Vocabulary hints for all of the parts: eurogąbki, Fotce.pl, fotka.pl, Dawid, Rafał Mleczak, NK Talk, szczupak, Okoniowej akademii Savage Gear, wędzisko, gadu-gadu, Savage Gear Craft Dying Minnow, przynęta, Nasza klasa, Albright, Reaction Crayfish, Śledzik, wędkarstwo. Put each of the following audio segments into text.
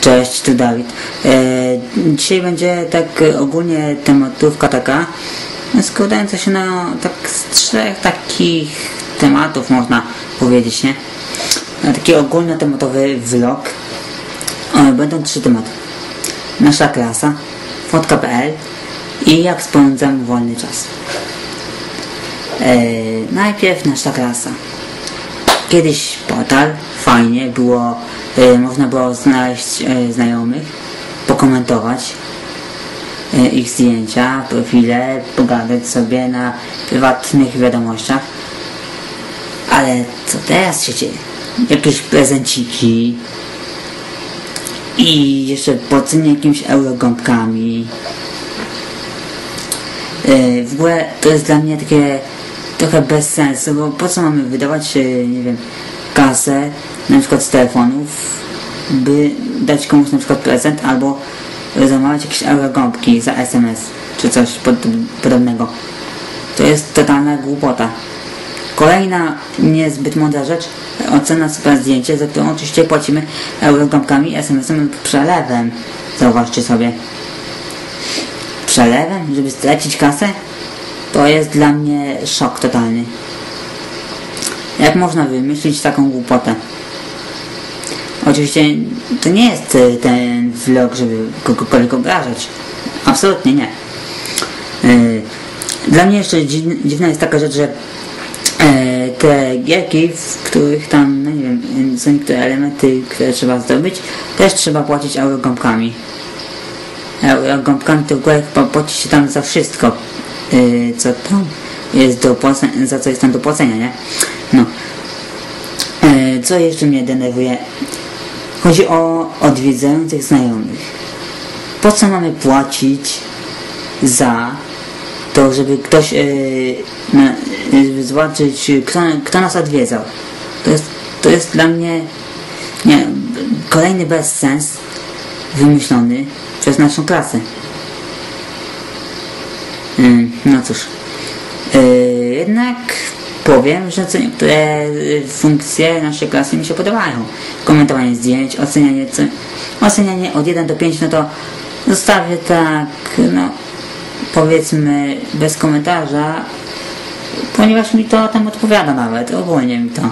Cześć, tu Dawid. Dzisiaj będzie tak ogólnie tematówka taka składająca się na tak z trzech takich tematów, można powiedzieć, nie? Taki ogólnotematowy vlog. Będą trzy tematy: nasza klasa, fotka.pl i jak spędzam wolny czas. Najpierw nasza klasa. Kiedyś portal, fajnie było, można było znaleźć znajomych, pokomentować ich zdjęcia, profile, pogadać sobie na prywatnych wiadomościach. Ale co teraz się dzieje? Jakieś prezenciki i jeszcze płacenie jakimiś eurogąbkami. W ogóle to jest dla mnie takie trochę bez sensu, bo po co mamy wydawać, nie wiem, kasę, na przykład z telefonów, by dać komuś na przykład prezent, albo zamawiać jakieś eurogąbki za SMS, czy coś podobnego. To jest totalna głupota. Kolejna niezbyt mądra rzecz, ocena super zdjęcie, za którą oczywiście płacimy eurogąbkami, SMS-em lub przelewem. Zauważcie sobie. Przelewem, żeby stracić kasę? To jest dla mnie szok totalny. Jak można wymyślić taką głupotę? Oczywiście to nie jest ten vlog, żeby kogokolwiek obrażać. Absolutnie nie. Dla mnie jeszcze dziwna jest taka rzecz, że te gierki, w których tam, no nie wiem, są niektóre elementy, które trzeba zdobyć, też trzeba płacić eurogąbkami. Eurogąbkami to w ogóle chyba płaci się tam za wszystko, co tam jest do płacenia, za co jest tam do płacenia, nie? No. Co jeszcze mnie denerwuje? Chodzi o odwiedzających znajomych. Po co mamy płacić za to, żeby ktoś żeby zobaczyć, kto nas odwiedzał? To jest dla mnie kolejny bezsens wymyślony przez naszą klasę. No cóż, jednak powiem, że co niektóre funkcje naszej klasy mi się podobają. Komentowanie zdjęć, ocenianie od 1 do 5, no to zostawię tak, no powiedzmy bez komentarza, ponieważ mi to tam odpowiada nawet, ogólnie mi to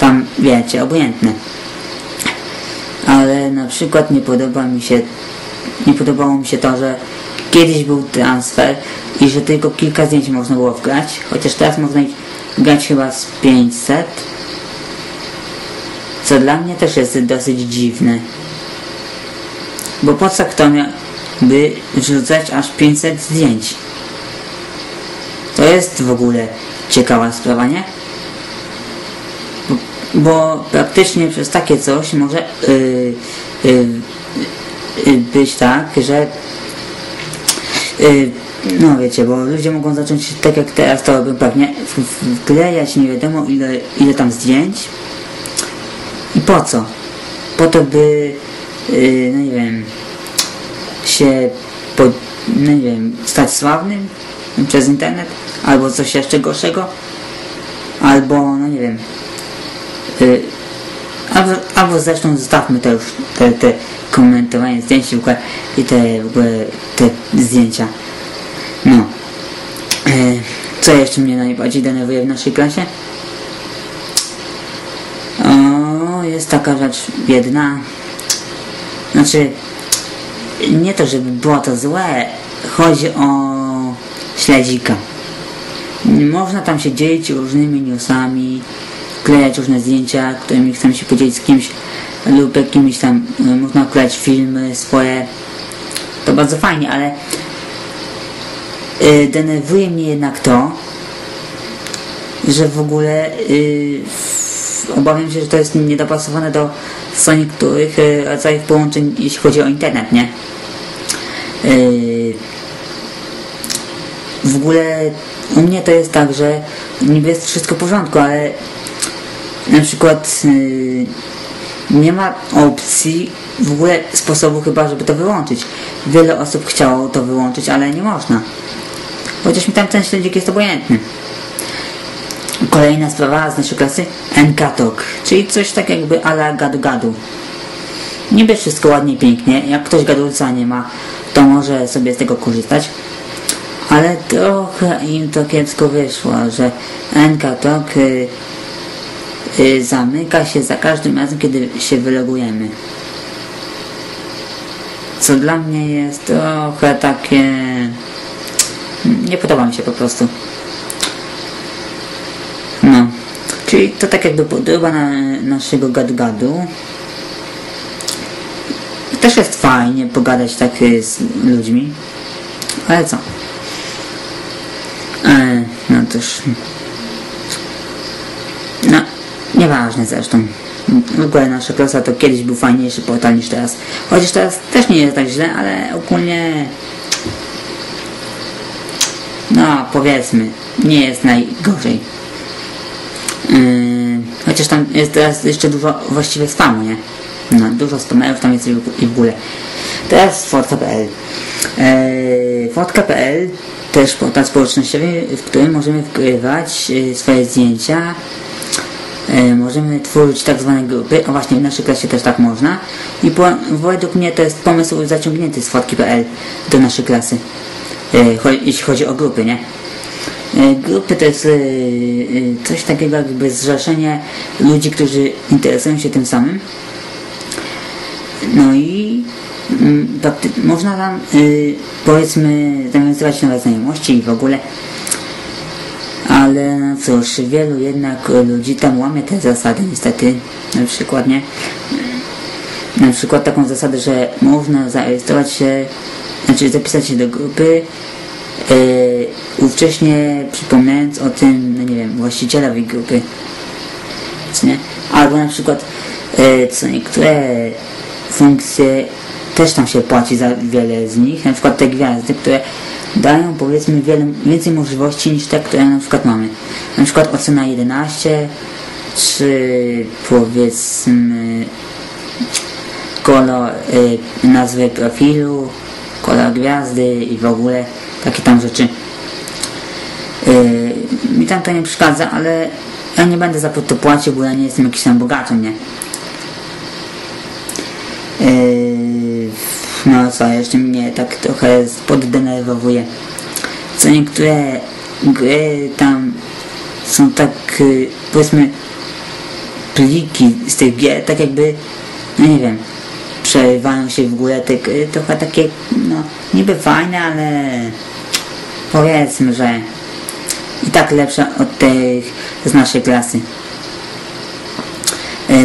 tam, wiecie, obojętne. Ale na przykład nie podobało mi się to, że kiedyś był transfer i że tylko kilka zdjęć można było wgrać, chociaż teraz można ich grać chyba z 500, co dla mnie też jest dosyć dziwne, bo po co kto miałby wrzucać aż 500 zdjęć? To jest w ogóle ciekawa sprawa, nie? Bo praktycznie przez takie coś może być tak, że no wiecie, bo ludzie mogą zacząć, tak jak teraz to robią pewnie, wklejać nie wiadomo ile tam zdjęć. I po co? Po to, by no nie wiem, się no nie wiem, stać sławnym przez internet, albo coś jeszcze gorszego, albo no nie wiem, albo zresztą zostawmy to już, te komentowanie zdjęć i te zdjęcia. No. Co jeszcze mnie najbardziej denerwuje w naszej klasie? O, jest taka rzecz biedna. Znaczy, nie to, żeby było to złe. Chodzi o śledzika. Można tam się dzielić różnymi newsami, klejać różne zdjęcia, którymi chcemy się podzielić z kimś lub jakimiś tam, można klejać filmy swoje. To bardzo fajnie, ale denerwuje mnie jednak to, że w ogóle obawiam się, że to jest niedopasowane do co niektórych rodzajów połączeń, jeśli chodzi o internet, nie? W ogóle u mnie to jest tak, że niby jest wszystko w porządku, ale na przykład nie ma opcji, w ogóle sposobu chyba, żeby to wyłączyć. Wiele osób chciało to wyłączyć, ale nie można. Chociaż mi tam ten śledzik jest obojętny. Kolejna sprawa z naszej klasy NK Talk, czyli coś tak jakby a la gadu-gadu. Niby wszystko ładnie, pięknie, jak ktoś gadulca nie ma, to może sobie z tego korzystać. Ale trochę im to kiepsko wyszło, że NK Talk zamyka się za każdym razem, kiedy się wylogujemy. Co dla mnie jest trochę takie... nie podoba mi się po prostu. No, czyli to tak jakby podoba na naszego gadu-gadu. Też jest fajnie pogadać tak z ludźmi, ale co? No cóż... no, nieważne zresztą. W ogóle nasza klasa to kiedyś był fajniejszy portal niż teraz. Chociaż teraz też nie jest tak źle, ale ogólnie... no, powiedzmy, nie jest najgorzej. Chociaż tam jest teraz jeszcze dużo właściwie spamu, nie? No, dużo spamerów tam jest i w ogóle. Teraz fotka.pl. Fotka.pl też portal społecznościowy, w którym możemy wkrywać swoje zdjęcia. Możemy tworzyć tak zwane grupy, a właśnie w naszej klasie też tak można. I według mnie to jest pomysł zaciągnięty z fotki.pl do naszej klasy, jeśli chodzi o grupy, nie? Grupy to jest coś takiego jakby zrzeszenie ludzi, którzy interesują się tym samym. No i można tam, powiedzmy, nawiązywać nowe znajomości i w ogóle. Ale no cóż, wielu jednak ludzi tam łamie te zasady niestety. Na przykład, nie? Na przykład taką zasadę, że można zarejestrować się, znaczy zapisać się do grupy, wcześniej przypominając o tym, no nie wiem, właścicielowi grupy, czy nie? Albo na przykład co niektóre funkcje też tam się płaci za wiele z nich, na przykład te gwiazdy, które dają powiedzmy wiele więcej możliwości niż te, które na przykład mamy. Na przykład ocena 11, czy powiedzmy kolor nazwy profilu, kolor gwiazdy i w ogóle takie tam rzeczy. Mi tam to nie przeszkadza, ale ja nie będę za to płacił, bo ja nie jestem jakiś tam bogaczem, nie? No co, jeszcze mnie tak trochę poddenerwowuje. Co niektóre gry tam są tak, powiedzmy, pliki z tych gier, tak jakby, no nie wiem, przerywają się w górę te gry, trochę takie, no, niby fajne, ale powiedzmy, że i tak lepsze od tych z naszej klasy.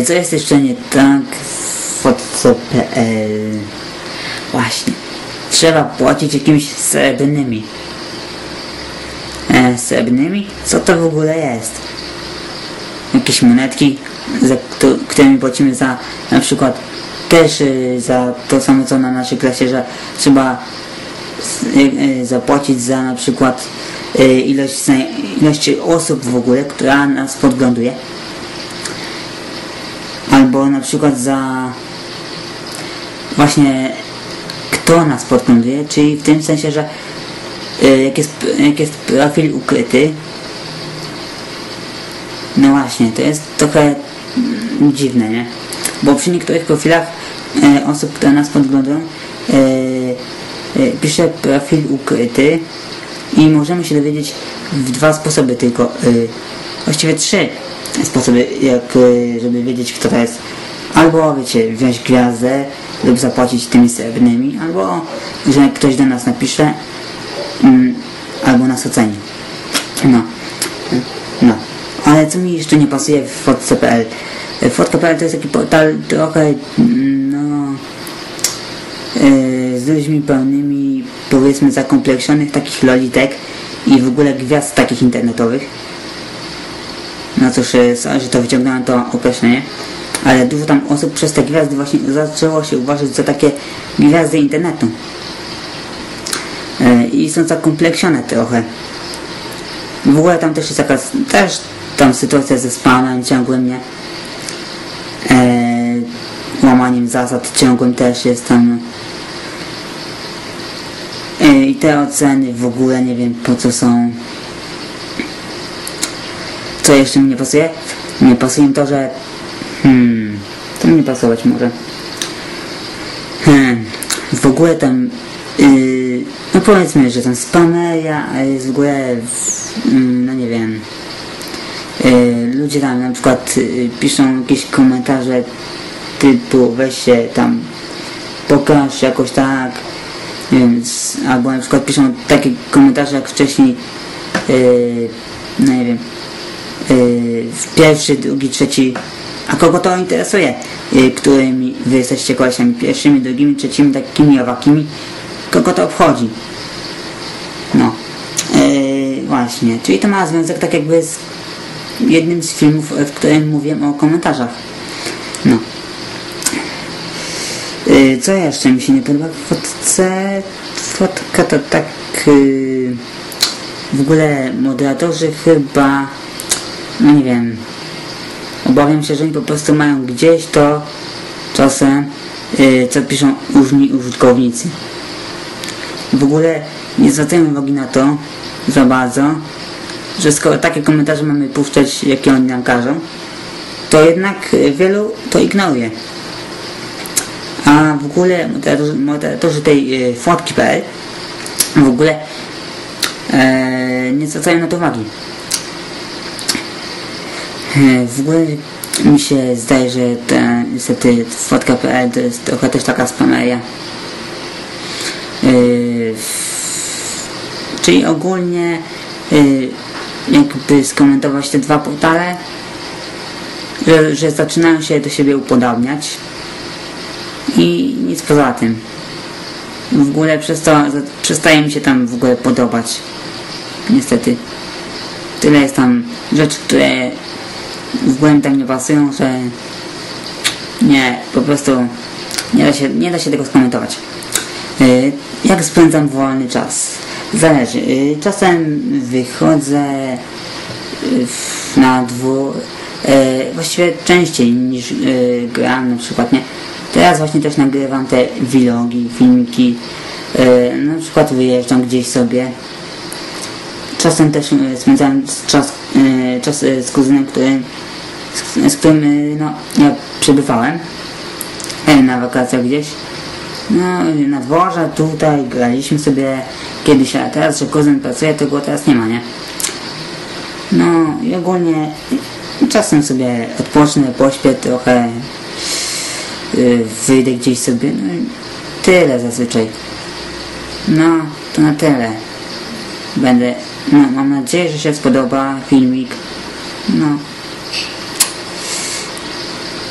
Co jest jeszcze nie tak w fotce.pl? Właśnie, trzeba płacić jakimiś srebrnymi. Srebrnymi? Co to w ogóle jest? Jakieś monetki, za którymi płacimy za, na przykład, też za to samo co na naszej klasie, że trzeba zapłacić za na przykład ilość osób w ogóle, która nas podgląduje. Albo na przykład za właśnie kto nas podgląduje, czyli w tym sensie, że jak jest profil ukryty. No właśnie, to jest trochę dziwne, nie? Bo przy niektórych profilach osób, które nas podglądają, pisze profil ukryty i możemy się dowiedzieć w dwa sposoby tylko, właściwie trzy sposoby, jak żeby wiedzieć, kto to jest. Albo, wiecie, wziąć gwiazdę lub zapłacić tymi srebrnymi, albo że ktoś do nas napisze, albo nas oceni. No, no. Ale co mi jeszcze nie pasuje w fotce.pl? Fotka.pl to jest taki portal trochę, no, z ludźmi pełnymi, powiedzmy, zakompleksionych takich lolitek i w ogóle gwiazd takich internetowych. No cóż, sorry, że to wyciągnąłem, to określenie. Ale dużo tam osób przez te gwiazdy właśnie zaczęło się uważać za takie gwiazdy internetu. I są zakompleksione trochę. W ogóle tam też jest taka też tam sytuacja ze spamem ciągłym, nie? Łamaniem zasad ciągłym też jest tam. I te oceny w ogóle nie wiem po co są. Co jeszcze mi nie pasuje? Nie pasuje mi to, że... to mi nie pasować może. W ogóle tam... no powiedzmy, że ten spamer, a jest w ogóle... no nie wiem... ludzie tam na przykład piszą jakieś komentarze typu weź się tam pokaż jakoś tak, więc, albo na przykład piszą takie komentarze jak wcześniej, no nie wiem, pierwszy, drugi, trzeci, a kogo to interesuje, którymi wy jesteście koleśami, pierwszymi, drugimi, trzecimi, takimi, owakimi, kogo to obchodzi, no, właśnie, czyli to ma związek tak jakby z jednym z filmów, w którym mówiłem o komentarzach. No. Co jeszcze mi się nie podoba w fotce? Fotka to tak... w ogóle moderatorzy chyba... no nie wiem... obawiam się, że oni po prostu mają gdzieś to czasem, co piszą różni użytkownicy. W ogóle nie zwracają uwagi na to za bardzo, że skoro takie komentarze mamy puszczać, jakie oni nam każą, to jednak wielu to ignoruje. A w ogóle moderatorzy tej fotki.pl w ogóle nie zwracają na to uwagi. W ogóle mi się zdaje, że ta, niestety fotka.pl to jest trochę też taka spameria. Czyli ogólnie jakby skomentować te dwa portale, że zaczynają się do siebie upodobniać i nic poza tym. W ogóle przez to przestaje mi się tam w ogóle podobać. Niestety. Tyle jest tam rzeczy, które w ogóle tam nie pasują, że nie, po prostu nie da się tego skomentować. Jak spędzam wolny czas? Zależy. Czasem wychodzę na dwór, właściwie częściej niż gram na przykład, nie? Teraz właśnie też nagrywam te vlogi, filmiki, na przykład wyjeżdżam gdzieś sobie. Czasem też spędzam czas z kuzynem, z którym no, ja przebywałem na wakacjach gdzieś. No, na dworze, tutaj, graliśmy sobie kiedyś, a teraz, że kuzyn pracuje, to go teraz nie ma, nie? No i ogólnie czasem sobie odpocznę, pośpię trochę, wyjdę gdzieś sobie, no i tyle zazwyczaj. No, to na tyle. Będę, no, mam nadzieję, że się spodoba filmik. No.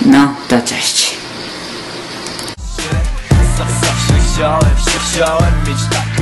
No, to cześć. Zawsze chciałem mieć tak.